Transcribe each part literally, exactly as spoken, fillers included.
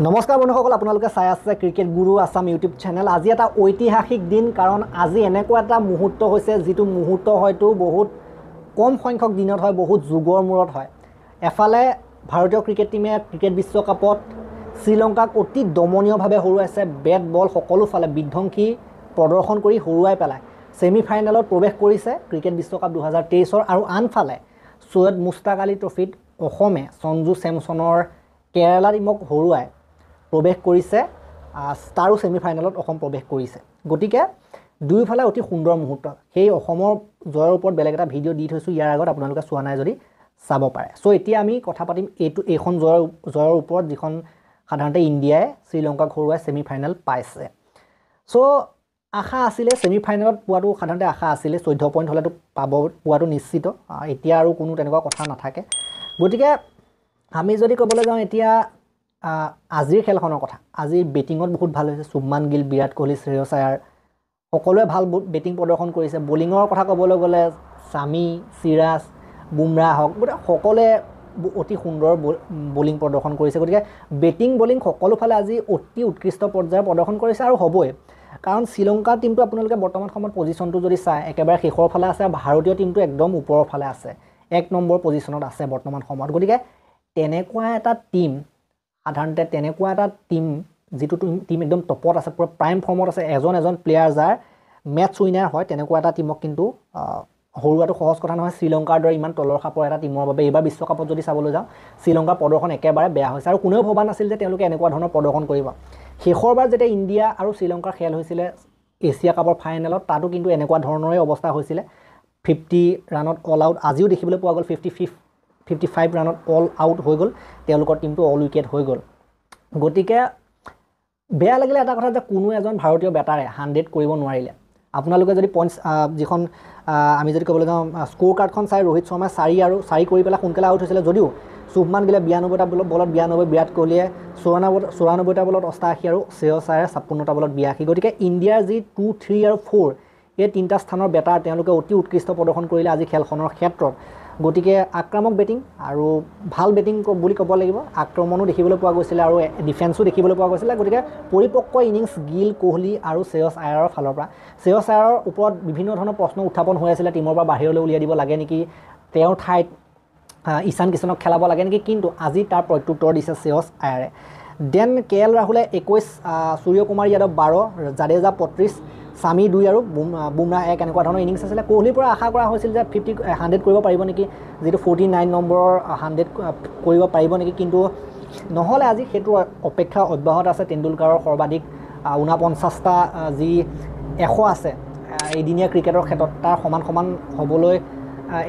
नमस्कार बंधुसक आपलोक चाय आसे क्रिकेट गुरु आसाम यूट्यूब चैनल। आज एटा ऐतिहासिक दिन, कारण आज एनेको एटा मुहूर्त होइसे जितु मुहूर्त हयतो बहुत कम संख्यक दिनत हय, बहुत जुगर मूरत हय। एफाले भारतीय क्रिकेट टीमे क्रिकेट विश्वकपत श्रीलंकाक अति दमनीय भावे हरुवाइसे, बेट बल सकलो फाले विध्वंसी प्रदर्शन करि हरुवाइ पेलाय सेमिफाइनेলত प्रवेश करिसे क्रिकेट विश्वकप দুই হাজাৰ তেইছৰ। आरु आनफाले सैयद मुस्ताक आली ट्रफीत असमे संजू सेमसनर केरला टीमक हरुवाइ प्रवेश करिसे तारो सेमिफाइनेলত असम प्रवेश करिसे। गतिके दुइफाले অতি সুন্দৰ মুহূৰ্ত, সেই অসমৰ জয়ৰ ওপৰত বেলেগ এটা ভিডিঅ' দি থৈছো, ইয়াৰ আগত আপোনালোকে চোৱা নাই যদি চাব পাৰে। সো এতিয়া আমি কথা পাতিম এইটো এইখন জয়ৰ জয়ৰ ওপৰত, যিখন সাধাৰণতে ইণ্ডিয়াই শ্ৰীলংকাক হৰুৱাই সেমিফাইনেল পাইছে। সো আশা আছিল সেমিফাইনেলত পোৱাটো, সাধাৰণতে আশা আছিল চৈধ্য পইণ্ট হ'লেতো পাব পোৱাটো নিশ্চিত, এতিয়া আৰু কোনো তেনেকুৱা কথা নাথাকে। গতিকে আমি যদি ক'বলৈ যাওঁ এতিয়া आजिर खेलखনৰ কথা, आजिर बेटिंगत बहुत ভাল হৈছে, শুভমান গিল, বিৰাট কোহলি, শ্ৰেয়স আয়াৰ সকলোৱে ভাল বেটিং প্ৰদৰ্শন কৰিছে। বোলিঙৰ কথা ক'বলৈ গ'লে শামি, সিৰাজ, বুমৰা হক গটা সকলোৱে অতি সুন্দৰ বোলিং প্ৰদৰ্শন কৰিছে। গতিকে বেটিং বোলিং সকলো ফালে আজি অতি উৎকৃষ্ট পৰ্যায়ৰ প্ৰদৰ্শন কৰিছে আৰু হ'বই, কাৰণ শ্ৰীলংকা টিমটো আপোনালোকে বৰ্তমান সময়ত পজিশনটো যদি চাই একেবাৰে শেষৰ ফালে আছে, ভাৰতীয় টিমটো একদম ওপৰৰ ফালে আছে, এক নম্বৰ পজিশনত আছে বৰ্তমান সময়ত। গতিকে তেনেকুৱা এটা টিম সাধাৰণতে তেনেকুৱা এটা টিম যিটো টিম একদম টপত আছে, পুৰা প্ৰাইম ফৰ্মত আছে, এজন এজন প্লেয়াৰ যাৰ মেটছ উইনাৰ হয়, তেনেকুৱা এটা টিমক কিন্তু হৰুৱাটো সহজ কথা নহয়। শ্ৰীলংকাৰ দৰে ইমান তলৰ খাপৰ এটা টিমৰ বাবে এইবাৰ বিশ্বকাপত যদি চাবলৈ যাওঁ, শ্ৰীলংকাৰ প্ৰদৰ্শন একেবাৰে বেয়া হৈছে আৰু কোনেও ভবা নাছিল যে তেওঁলোকে এনেকুৱা ধৰণৰ প্ৰদৰ্শন কৰিব। শেষৰবাৰ যেতিয়া ইণ্ডিয়া আৰু শ্ৰীলংকাৰ খেল হৈছিলে এছিয়া কাপৰ ফাইনেলত, তাতো কিন্তু এনেকুৱা ধৰণৰে অৱস্থা হৈছিলে, ফিফটি ৰানত অল আউট। আজিও দেখিবলৈ পোৱা গ'ল ফিফটি ফিফ fifty five run all out हो गल, टीम तो अल उइकेट हो गल। गति के बेया लगिले एटा कथा, कोनो एजन भारतीय बेटारे हंड्रेड करिब नोवारिले। आपनालोके जदि पइन्ट्स जिखन आमी जदि कबले जाम स्कोर कार्डखन साइ, रोहित शर्मा चारि आरो चारि करि पेला खुनकला आउट হৈছিল, যদিও শুভমান গিলে বিৰানব্বৈটা বলত বলত বিৰানব্বৈ, বিৰাট কোহলিয়ে চৌৰানব্বৈটা বলত অষ্টাশী আৰু শ্ৰেয়স আয়াৰে ছাপ্পন্নটা বলত বিৰাশী। গতি के ইণ্ডিয়াৰ যি টু থ্ৰী আৰু ফ'ৰ এই তিনিটা স্থানৰ বেটাৰ তেওঁলোকে অতি উৎকৃষ্ট প্ৰদৰ্শন কৰিলে আজি খেলখনৰ ক্ষেত্ৰত। গতিকে আক্ৰামক বেটিং আৰু ভাল বেটিং বুলি ক'ব লাগিব, আক্ৰমণো দেখিবলৈ পোৱা গৈছিল আৰু ডিফেন্সও দেখিবলৈ পোৱা গৈছিল। গতিকে পৰিপক্ক ইনিংছ গিল, কোহলি আৰু শ্ৰেয়স আয়াৰৰ ফালৰ পৰা। শ্ৰেয়স আয়াৰৰ ওপৰত বিভিন্ন ধৰণৰ প্ৰশ্ন উত্থাপন হৈ আছিলে, টিমৰ পৰা বাহিৰলৈ উলিয়াই দিব লাগে নেকি, তেওঁৰ ঠাইত ঈশান কিষাণক খেলাব লাগে নেকি, কিন্তু আজি তাৰ প্ৰত্যুত্তৰ দিছে শ্ৰেয়স আয়াৰে। দেন কে এল ৰাহুলে একৈছ, সূৰ্যকুমাৰ যাদৱ বাৰ, জাদেজা পঁয়ত্ৰিছ, শামি দুই আৰু বুমৰা এক, এনেকুৱা ধৰণৰ ইনিংছ আছিলে। কোহলিৰ পৰা আশা কৰা হৈছিল যে ফিফটি হাণ্ড্ৰেড কৰিব পাৰিব নেকি, যিটো ফৰ্টি নাইন নম্বৰৰ হাণ্ড্ৰেড কৰিব পাৰিব নেকি, কিন্তু নহ'লে আজি সেইটো অপেক্ষা অব্যাহত আছে। তেণ্ডুলকাৰৰ সৰ্বাধিক ঊনপঞ্চাছটা যি এশ আছে এদিনীয়া ক্ৰিকেটৰ ক্ষেত্ৰত, তাৰ সমান সমান হ'বলৈ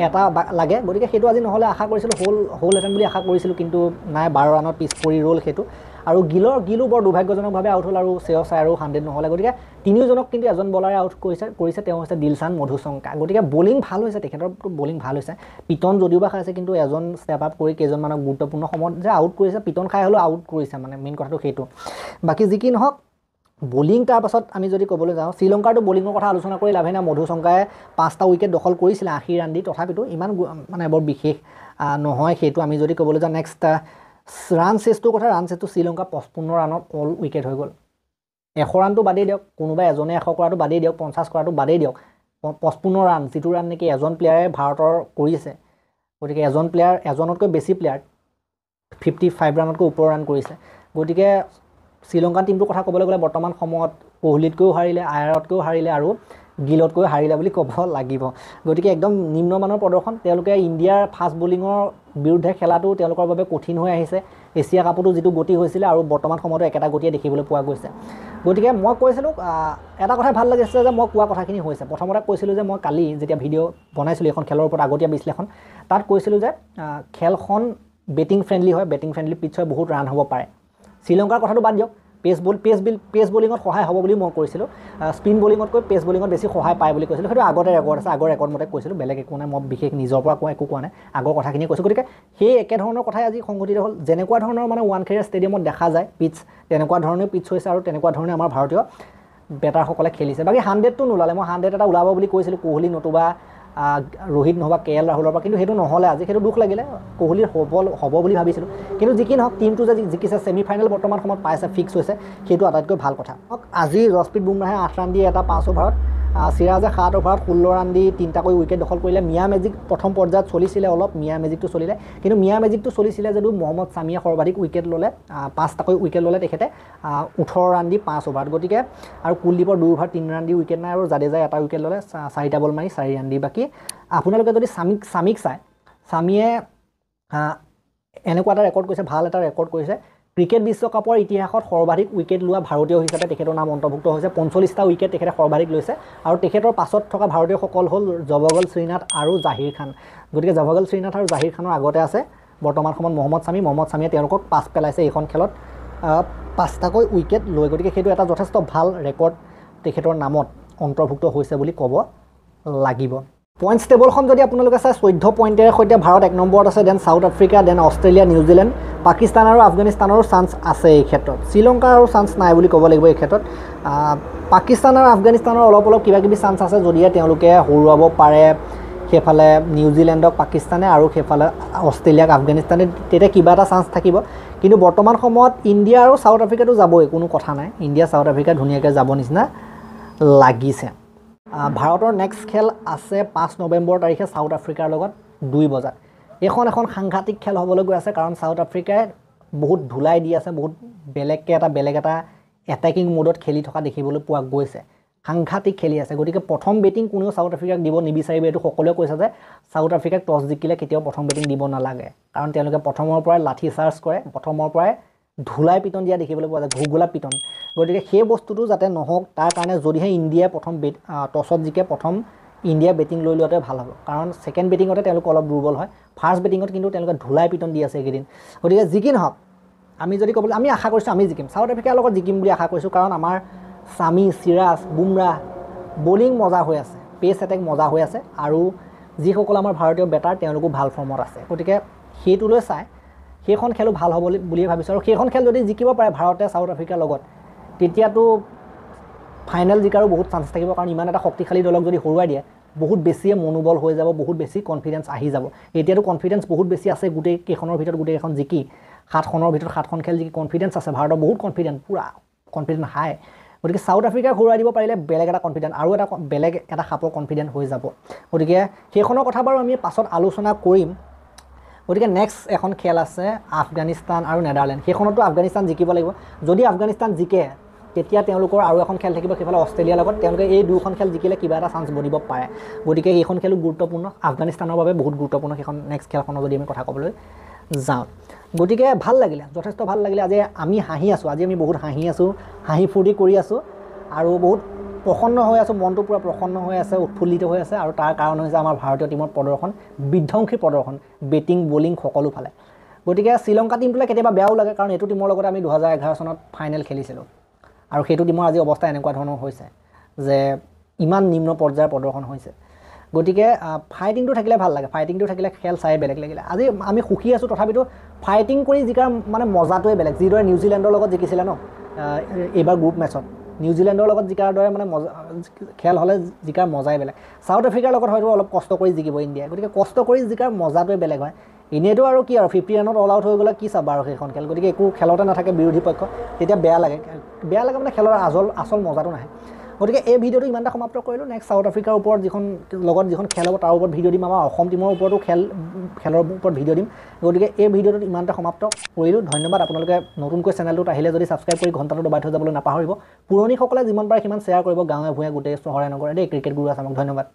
এটা লাগে। গতিকে সেইটো আজি নহ'লে আশা কৰিছিলোঁ, হ'ল হ'লহেঁতেন বুলি আশা কৰিছিলোঁ, কিন্তু নাই, বাৰ ৰানত পিছ পৰি ৰ'ল সেইটো। আৰু গিলৰ গিলো বৰ দুৰ্ভাগ্যজনকভাৱে আউট হ'ল আৰু শ্ৰেয়স আয়াৰো হাণ্ড্ৰেড নহ'লে। গতিকে তিনিওজনক কিন্তু এজন বলাৰে আউট কৰিছে কৰিছে তেওঁ হৈছে দিলশান মধুশংকা। গতিকে বলিং ভাল হৈছে, তেখেতৰতো বলিং ভাল হৈছে, পিটন যদিও বা খাইছে কিন্তু এজন ষ্টেপ আপ কৰি কেইজনমানক গুৰুত্বপূৰ্ণ সময়ত যে আউট কৰিছে, পিটন খাই হ'লেও আউট কৰিছে, মানে মেইন কথাটো সেইটো। বাকী যি কি নহওক বলিং, তাৰপাছত আমি যদি ক'বলৈ যাওঁ শ্ৰীলংকাৰতো বলিঙৰ কথা আলোচনা কৰি লাভে নাই। মধুশংকাই পাঁচটা উইকেট দখল কৰিছিলে আশী ৰান দি, তথাপিতো ইমান মানে বৰ বিশেষ নহয় সেইটো আমি যদি ক'বলৈ যাওঁ। নেক্সট ৰান চেচটোৰ কথা, ৰান চেচটো শ্ৰীলংকা পঁচপন্ন ৰানত অল উইকেট হৈ গ'ল। এশ ৰানটো বাদেই দিয়ক, কোনোবা এজনে এশ কৰাটো বাদেই দিয়ক, পঞ্চাছ কৰাটো বাদেই দিয়ক, পঁচপন্ন ৰান যিটো ৰান নেকি এজন প্লেয়াৰে ভাৰতৰ কৰিছে। গতিকে এজন প্লেয়াৰ এজনতকৈ বেছি প্লেয়াৰ ফিফটি ফাইভ ৰানতকৈ ওপৰৰ ৰান কৰিছে। গতিকে শ্ৰীলংকান টিমটোৰ কথা ক'বলৈ গ'লে বৰ্তমান সময়ত কোহলিতকৈও হাৰিলে, আয়াৰতকৈও হাৰিলে আৰু গিলতকৈও হাৰিলে বুলি ক'ব লাগিব। গতিকে একদম নিম্নমানৰ প্ৰদৰ্শন, তেওঁলোকে ইণ্ডিয়াৰ ফাষ্ট বলিঙৰ বিৰুদ্ধে খেলাটো তেওঁলোকৰ বাবে কঠিন হৈ আহিছে। এছিয়া কাপতো যিটো গতি হৈছিলে আৰু বৰ্তমান সময়তো একেটা গতিয়ে দেখিবলৈ পোৱা গৈছে। গতিকে মই কৈছিলোঁ এটা কথা ভাল লাগিছিলে যে মই কোৱা কথাখিনি হৈছে। প্ৰথমতে কৈছিলোঁ যে মই কালি যেতিয়া ভিডিঅ' বনাইছিলোঁ এখন খেলৰ ওপৰত আগতীয়া বিশ্লেষণ, তাত কৈছিলোঁ যে খেলখন বেটিং ফ্ৰেণ্ডলি হয়, বেটিং ফ্ৰেণ্ডলি পিটছ হয়, বহুত ৰান হ'ব পাৰে। শ্ৰীলংকাৰ কথাটো বাদ দিয়ক, পেচ বল পেচ বিল পেচ বলিঙত সহায় হ'ব বুলি মই কৈছিলোঁ, স্পিন বলিঙতকৈ পেচ বলিঙত বেছি সহায় পায় বুলি কৈছিলোঁ। সেইটো আগতে ৰেকৰ্ড আছে, আগৰ ৰেকৰ্ড মতে কৈছিলোঁ, বেলেগ একো নাই, মই বিশেষ নিজৰ পৰা কোৱা একো কোৱা নাই, আগৰ কথাখিনিয়ে কৈছোঁ। গতিকে সেই একেধৰণৰ কথাই আজি সংঘটিত হ'ল, যেনেকুৱা ধৰণৰ মানে ৱানখেড়ে ষ্টেডিয়ামত দেখা যায় পিটছ, তেনেকুৱা ধৰণে পিটছ হৈছে আৰু তেনেকুৱা ধৰণে আমাৰ ভাৰতীয় বেটাৰসকলে খেলিছে। বাকী হাণ্ড্ৰেডটো নোলালে, মই হাণ্ড্ৰেড এটা ওলাব বুলি কৈছিলোঁ, কোহলি নতুবা रोहित नोबा के एल राहुल कि नहले आज सो दुख लगे कोहली हल हम भी भाई कि जिकी नक टीम तो जिकिसे सेमिफाइनल बर्तमान समय पासे फिक्स होता आटतको भल कथ। आज जसप्रीत बुमराहे आठ रान दिए पाँच ओभारत, सिराजे सात ओभार षोल्ल रान दी तीनटा उइकेट दखल करिले। मिया मेजिक प्रथम पर्यायत चलिছিলে अलप मिया मेजिक तो चलिले किन्तु मिया मेजिक तो चलिছিলে जदि मोहम्मद शामिये सर्वाधिक उइकेट लले पाँचटा उइकेट लले तेखेते अठारह रान दी पाँच ओभार गतिके आरु कुलदीपर दुइ ओभार तीन रान दी उइकेट नाय आरु जाडेजा एटा उइकेट लले चारिटा बल मारि चारि रान दी बाकी। आपोनालोके जदि शामिक शामिक चाय शामिये एनेकुवा एटा रेकर्ड करिसे भाल एटा रेकर्ड करिसे क्रिकेट विश्वकपर इतिहास सर्वाधिक उइकेट ला भारतीय हिसाब से नाम अंतर्भुक्त होता है। पैंतालीस उइकेट तक सर्वाधिक लैसे और तक पास थका भारतीय हल जबगल श्रीनाथ और जाहिर खान। गति के जबगल श्रीनाथ और जाहिर खान आगते आसे बर्तमान समय मोहम्मद शामी। मोहम्मद शामिये पास पेलाइसे ये खेल पाँचटाक उइकेट लै गति के यथेष्ट भल रेकर्ड तक नाम अंतर्भुक्त होते कब लगे। पॉइंट्स टेबलखन जदि आपोनालोके चाय चौध पॉइंटेर सहित भारत एक नम्बरत आछे, then South Africa, then Australia, New Zealand, Pakistan और अफगानिस्तानों चान्स आछे। एई क्षेत्रत श्रीलंकार चान्स नाइ बुली कब लागिब। एई क्षेत्रत पाकिस्तान और अफगानिस्तानों अलप अलप किबाकिबि चान्स आछे जदिए तेओलोके हरुवाब पारे सेफाले न्यूजीलैंडक पाकिस्ताने और सेफाले ऑस्ट्रेलियाक अफगानिस्ताने तेते किबा एटा चान्स थाकिब। किन्तु बर्तमान समयत इंडिया और साउथ आफ्रिका तो जाबई, कोनो कथा नाइ। इंडिया साउथ आफ्रिका धुनियाके जाब निचिना लागिसे। भारतर नेक्स्ट खेल आसे पाँच नवेम्बर तारिखे साउथ आफ्रिकार लगत दुई बजात। एखन एखन सांघातिक खेल होबोले गई आसे कारण साउथ आफ्रिकाय बहुत धुलाई दी आसे, बहुत बेलेगके एटा बेलेग एटा एटेकिंग मोडत खेली थका देखिबोले पुआ गइसे। सांघातिक खेली आसे गतिके प्रथम बेटिंग कोनेও साउथ आफ्रिकाक দিব निबिचारिबे। एतु সকলোৱে কৈছে যে साउथ आफ्रिकाक टस जिकिলে কেতিয়াও প্ৰথম বেটিং দিব নালাগে কাৰণ তেওঁলোকে প্ৰথমৰ পৰাই লাঠি চাৰ্জ কৰে, প্ৰথমৰ পৰাই ধুলাই পিটন দিয়া দেখিবলৈ পোৱা যায়, ঘুগুলা পিটন। গতিকে সেই বস্তুটো যাতে নহওক তাৰ কাৰণে যদিহে ইণ্ডিয়া প্ৰথম টছত জিকে প্ৰথম ইণ্ডিয়া বেটিং লৈ লোৱাটোৱে ভাল হ'ব কাৰণ ছেকেণ্ড বেটিঙতে তেওঁলোক অলপ দুৰ্বল হয়। ফাৰ্ষ্ট বেটিঙত কিন্তু তেওঁলোকে ধুলাই পিটন দি আছে এইকেইদিন। গতিকে জিকি নহওক আমি যদি ক'বলৈ আমি আশা কৰিছোঁ আমি জিকিম, সাউথ আফ্ৰিকাৰ লগত জিকিম বুলি আশা কৰিছোঁ কাৰণ আমাৰ শামি, চিৰাজ, বুমৰাহ বলিং মজা হৈ আছে, পেচ এটেক মজা হৈ আছে আৰু যিসকল আমাৰ ভাৰতীয় বেটাৰ তেওঁলোকো ভাল ফৰ্মত আছে। গতিকে সেইটোলৈ চাই সেইখন খেলো ভাল হ'ব বুলিয়ে ভাবিছোঁ আৰু সেইখন খেল যদি জিকিব পাৰে ভাৰতে সাউথ আফ্ৰিকাৰ লগত তেতিয়াতো ফাইনেল জিকাৰো বহুত চান্স থাকিব কাৰণ ইমান এটা শক্তিশালী দলক যদি হৰুৱাই দিয়ে বহুত বেছিয়ে মনোবল হৈ যাব, বহুত বেছি কনফিডেন্স আহি যাব। এতিয়াতো কনফিডেন্স বহুত বেছি আছে, গোটেই কেইখনৰ ভিতৰত গোটেই এখন জিকি সাতখনৰ ভিতৰত সাতখন খেল জিকি কনফিডেন্স আছে ভাৰতৰ, বহুত কনফিডেন্ট, পুৰা কনফিডেন্ট হাই। গতিকে সাউথ আফ্ৰিকাক হৰুৱাই দিব পাৰিলে বেলেগ এটা কনফিডেন্ট আৰু এটা বেলেগ এটা খাপৰ কনফিডেন্ট হৈ যাব। গতিকে সেইখনৰ কথা বাৰু আমি পাছত আলোচনা কৰিম। गति नेक्स्ट एन खेल आसे अफगानिस्तान और नेदारलैंड, सेखनतो अफगानिस्तान जिकिब लागिब। जदि अफगानिस्तान जिके तेतिया तेनलोकर आरो एखन खेल थाकिब सेफाले अस्ट्रेलियार लगत। तेनलोके एई दुइखन खेल जिकिले किबा एटा चान्स बनिब पारे। गतिके एइखन खेलो गुरुत्वपूर्ण, अफगानिस्तानर बारे बहुत गुरुत्वपूर्ण सेखन नेक्स्ट खेलखन जदि आमि कथा कबलै जाउँ। गतिके ভাল লাগিলে, যথেষ্ট ভাল লাগিলে। আজি আমি হাঁহি আছো, আজি আমি বহুত হাঁহি আছো, হাঁহি ফূৰ্তি কৰি আছো আৰু বহুত प्रसन्न हो आसो, मन तो पूरा प्रसन्न हो आसे, उत्फुल्लित हो आसे और तार कारण होइसे आमार भारतीय टीमर प्रदर्शन, विध्वंसी प्रदर्शन, बेटिंग बलिंग सकलो फाले। गतिके श्रीलंका टीमटुले केतियाबा बेयाओ लागे कारण एतु टीमर लगत आमि দুই হাজাৰ এঘাৰ सनत फाइनल खेलिसिलो आरो हेतु टीमर आज अवस्था एनेकुवा धৰণৰ होइसे जे इमान निम्न पर्यायर प्रदर्शन होइसे। गतिके फाइटिंग तो थाकिले ভাল লাগে, फाइटिंग तो थाकिले खेल চাই बेलेग लागिले। আজি आमि खुशी आसो तथापितो फाइटिंग কৰি जिকাৰ माने मजाটোৱে बेलेग। जिदৰে নিউজিলেণ্ডৰ লগত জিকিছিলে ন এবাৰ গ্ৰুপ মেচত, নিউজিলেণ্ডৰ লগত জিকাৰ দৰে মানে মজা খেল হ'লে জিকাৰ মজাই বেলেগ। সাউথ আফ্ৰিকাৰ লগত হয়তো অলপ কষ্ট কৰি জিকিব ইণ্ডিয়া, গতিকে কষ্ট কৰি জিকাৰ মজাটোৱে বেলেগ হয়। এনেইতো আৰু কি আৰু পঞ্চাছ ৰানত অল আউট হৈ গ'লে কি চাবা আৰু সেইখন খেল। গতিকে একো খেলতে নাথাকে বিৰোধী পক্ষ, তেতিয়া বেয়া লাগে, বেয়া লাগে মানে খেলৰ আচল আচল মজাটো নাহে। গতিকে এই ভিডিঅ'টো ইমানটা সমাপ্ত কৰিলোঁ। নেক্সট সাউথ আফ্ৰিকাৰ ওপৰত যিখন লগত যিখন খেল হ'ব তাৰ ওপৰত ভিডিঅ' দিম, আমাৰ অসম টিমৰ ওপৰতো খেল খেলৰ ওপৰত ভিডিঅ' দিম। গতিকে এই ভিডিঅ'টোত ইমানটা সমাপ্ত কৰিলোঁ। ধন্যবাদ। আপোনালোকে নতুনকৈ চেনেলটোত আহিলে যদি ছাবস্ক্ৰাইব কৰি ঘণ্টাটো দবাই থৈ যাবলৈ নাপাহৰিব। পুৰণিসকলে যিমান পাৰে সিমান শ্বেয়াৰ কৰিব গাঁৱে ভূঞে গোটেই চহৰে নগৰে দেই। ক্ৰিকেট গুৰু আছামক ধন্যবাদ।